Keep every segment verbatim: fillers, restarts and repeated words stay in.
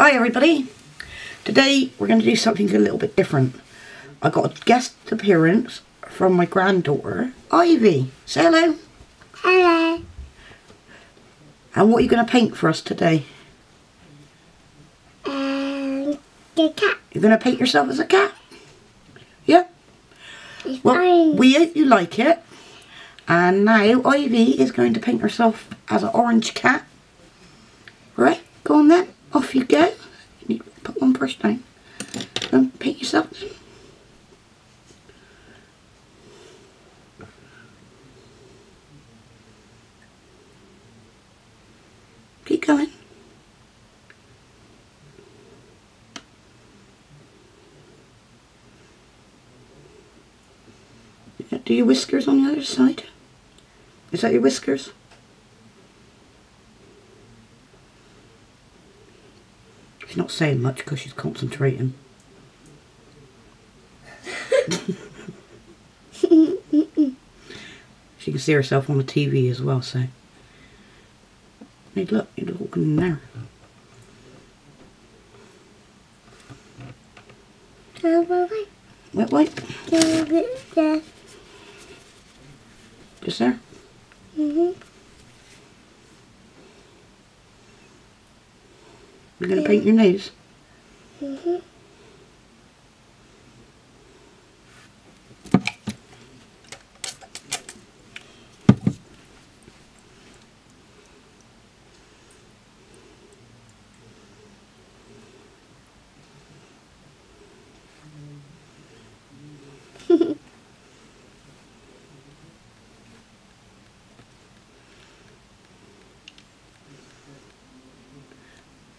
Hi everybody, today we're going to do something a little bit different. I got a guest appearance from my granddaughter, Ivy. Say hello. Hello. And what are you going to paint for us today? Um, the cat. You're going to paint yourself as a cat? Yeah? It's well, orange. We hope you like it. And now Ivy is going to paint herself as an orange cat. Right, go on then. Off you go. You need to put one brush down and paint yourself. Keep going. Do your whiskers on the other side. Is that your whiskers? She's not saying much because she's concentrating. She can see herself on the T V as well, so. Hey, look, you're walking in there. Wet wipe? Just there? Mm-hmm. You're going to paint your nose? Mm-hmm.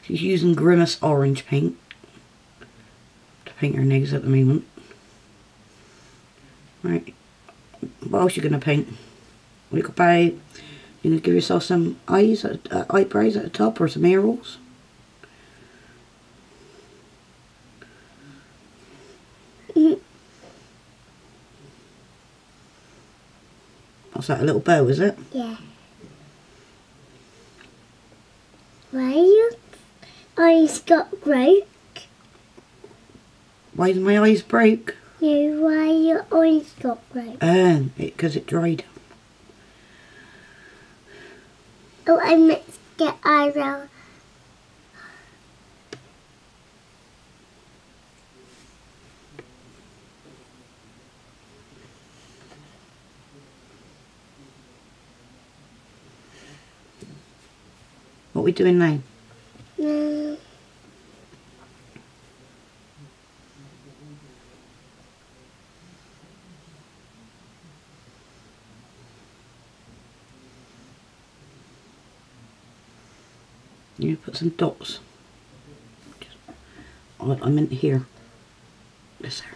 She's using Grimas orange paint to paint her nose at the moment. Right, what else are you going to paint? You're going to give yourself some eyes, at, uh, eyebrows at the top, or some ear holes. What's that, a little bow, is it? Yeah. Why are you? Eyes got broke. Why did my eyes broke? No, why your eyes got broke? Um, it because it dried. Oh, I meant to get eyebrow. What are we doing now? No. You put some dots. Just, oh, I meant here. This here.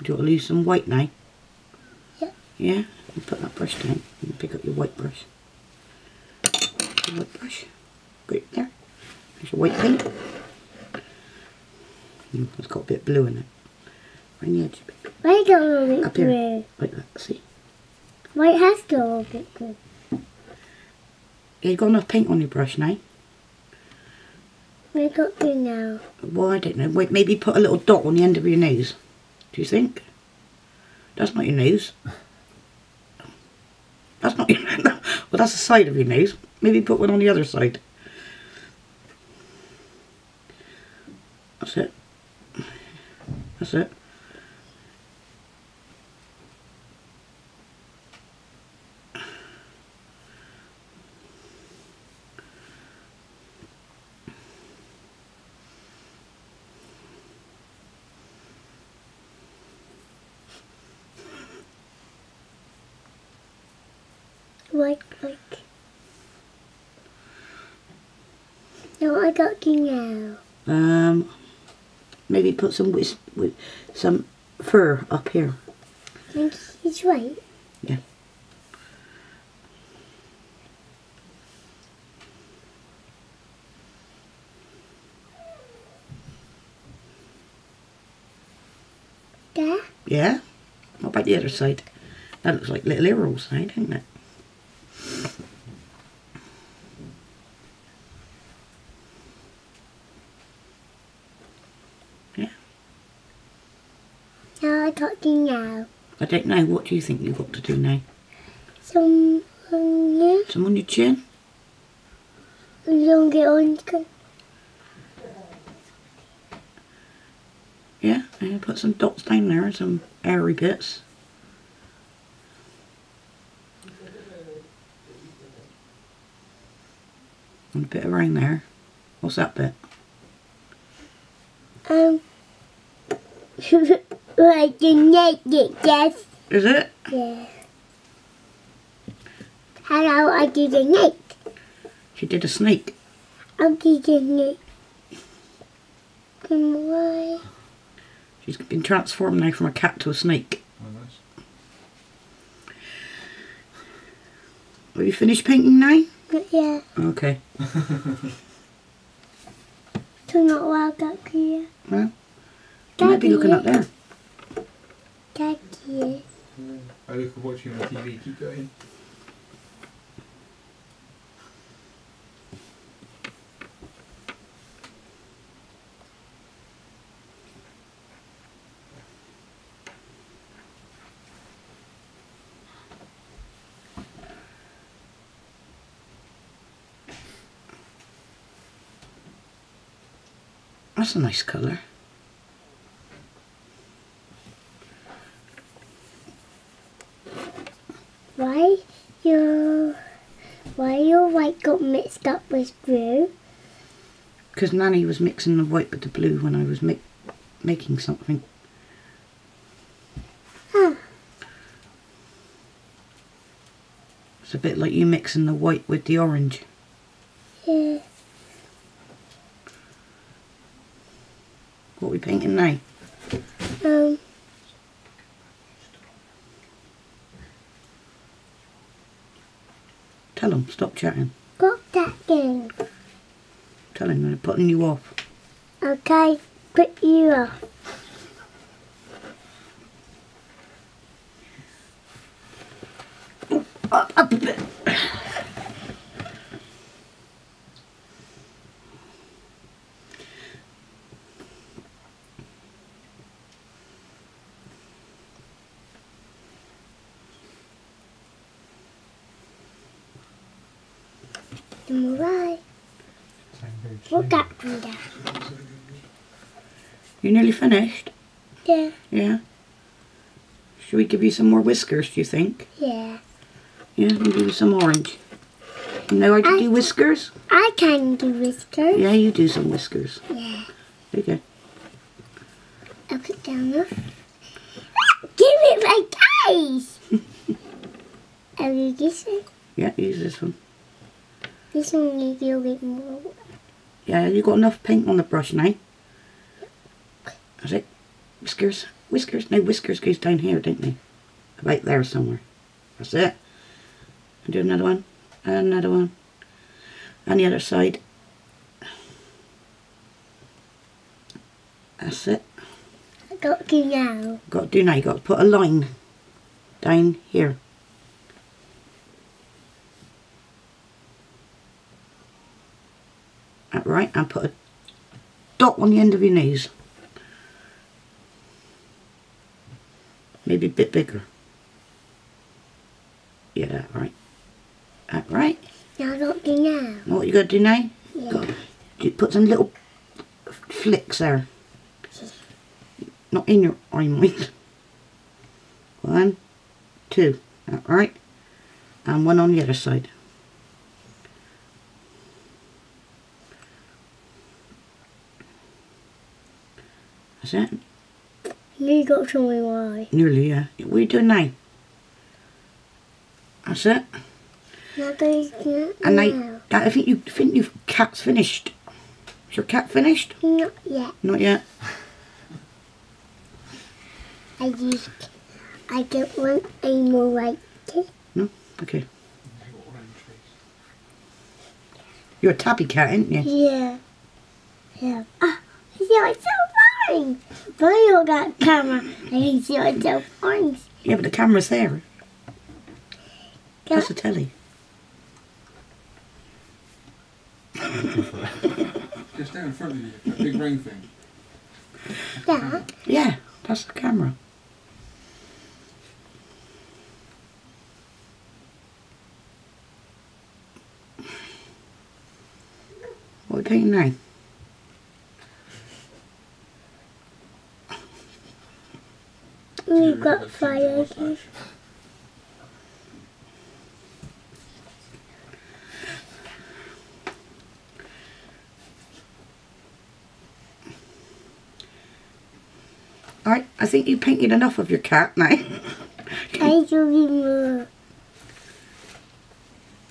Do you want to lose some white now? Yeah. Yeah? You put that brush down and pick up your white brush. Your white brush. Great, there. There's your white paint. Mm, it's got a bit of blue in it. Right on the edge. Why you got a little bit up blue? Here. Like that, see? Why it has got a little bit blue? Yeah, you've got enough paint on your brush now. Where got blue now? Well, I don't know. Wait, maybe put a little dot on the end of your nose. Do you think? That's not your nose. That's not your nose. Well, that's the side of your nose. Maybe put one on the other side. That's it. That's it. Like, like. Now what I got to now? Um, maybe put some with some fur up here. I think it's right. Yeah. There? Yeah. What about the other side? That looks like little ear holes now, doesn't it? I got to do now? I don't know. What do you think you've got to do now? Some on your... Some on your chin? Long it on your... Yeah, I'm going to put some dots down there and some airy bits. And a bit around there. What's that bit? Um, like the naked, yes. Is it? Yeah. Hello, I did a snake. She did a snake. I did a snake. Come on. She's been transformed now from a cat to a snake. Oh, nice. Have you finished painting now? Yeah. Okay. Turn not wild up here. Well, you might be looking up there. Thank you. I look at watching on T V. Keep going. That's a nice colour. Why your why your white got mixed up with blue? Because Nanny was mixing the white with the blue when I was make, making something. Huh. It's a bit like you mixing the white with the orange. Yeah. What are we painting now? Um. Tell him, stop chatting. Got that thing. Tell him, they're putting you off. Okay, put you off. Oh, up, up a bit. Right. We'll get from there. You nearly finished? Yeah. Yeah. Should we give you some more whiskers, do you think? Yeah. Yeah, we'll give you some orange. You know how to do whiskers? I can do whiskers. Yeah, you do some whiskers. Yeah. Okay. I'll put down there. Give it my eyes! I'll use this one. Yeah, use this one. This one needs a bit more. Yeah, you got enough paint on the brush now. That's it. Whiskers. Whiskers. No, whiskers goes down here, don't they? About there somewhere. That's it. And do another one. And another one. And the other side. That's it. I got to now. Got to do now. You got to put a line down here. Right, and put a dot on the end of your nose. Maybe a bit bigger. Yeah, that right. That right. Now what do now? What you got to do now? Yeah. Got to put some little flicks there. Not in your eye, mind. One, two. That right, and one on the other side. That's it. You got something right. Nearly, yeah. What are you doing now? That's it. Now do And now. I, I think you think your cat's finished. Is your cat finished? Not yet. Not yet. I used. I don't want any more white. No. Okay. You're a tabby cat, ain't you? Yeah. Yeah. Ah, oh, see I saw. But I don't got a camera. I can see myself orange. Yeah, but the camera's there. That's a telly. Just down in front of you, that big ring thing. That? Yeah, that's the camera. What can you name? You've got fire. Alright, I think you painted enough of your cat now. I do more.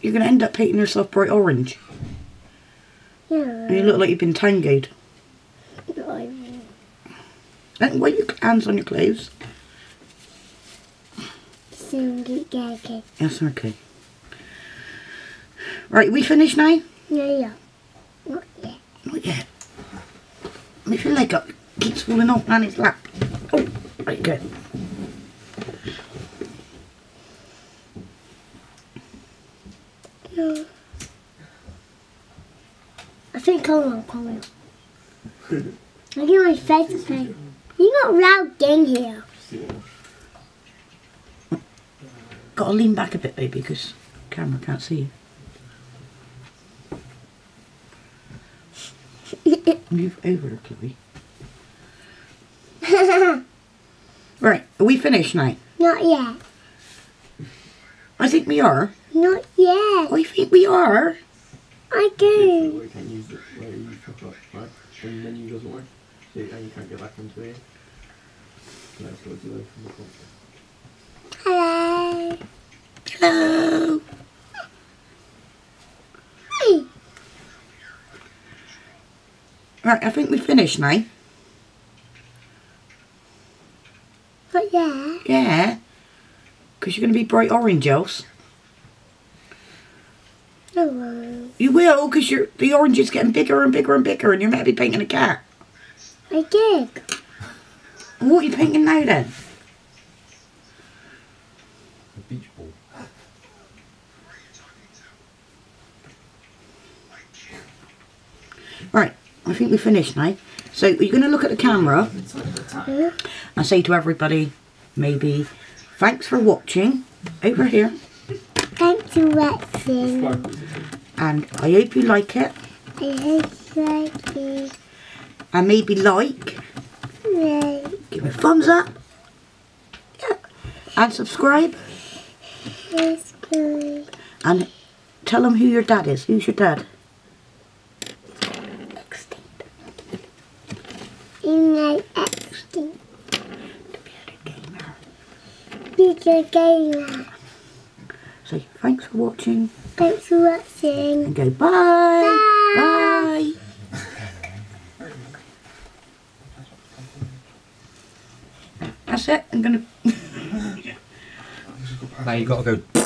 You're going to end up painting yourself bright orange. Yeah. And you look like you've been tangoed. No, and why your hands on your clothes? Okay. That's okay. Right, we finished now? Yeah, yeah. Not yet. Not yet. Make your leg up. Keeps falling off on its lap. Oh, right, good. No. I think I will come out. I get my face paint. You got loud in here. Gotta lean back a bit, baby, because the camera can't see you. Move over, Chloe. Right, are we finished now? Not yet. I think we are. Not yet. I think we are. I do. Hello. Hello. Hi. Right, I think we finished now. But yeah. Yeah. Because you're going to be bright orange else. I will. You will, because the orange is getting bigger and bigger and bigger and you're meant to be painting a cat. I did. And what are you painting now then? A beach ball. Right, I think we're finished now. So you're going to look at the camera and say to everybody, maybe, thanks for watching. Over here. Thanks for watching. And I hope you like it. I hope you like it. And maybe like. Right. Give it a thumbs up. Yeah. And subscribe. Subscribe. And tell them who your dad is. Who's your dad? Like Epstein. Computer gamer. Computer gamer. So thanks for watching. Thanks for watching. And go bye. Bye. Bye. That's it. I'm gonna. Now you gotta go.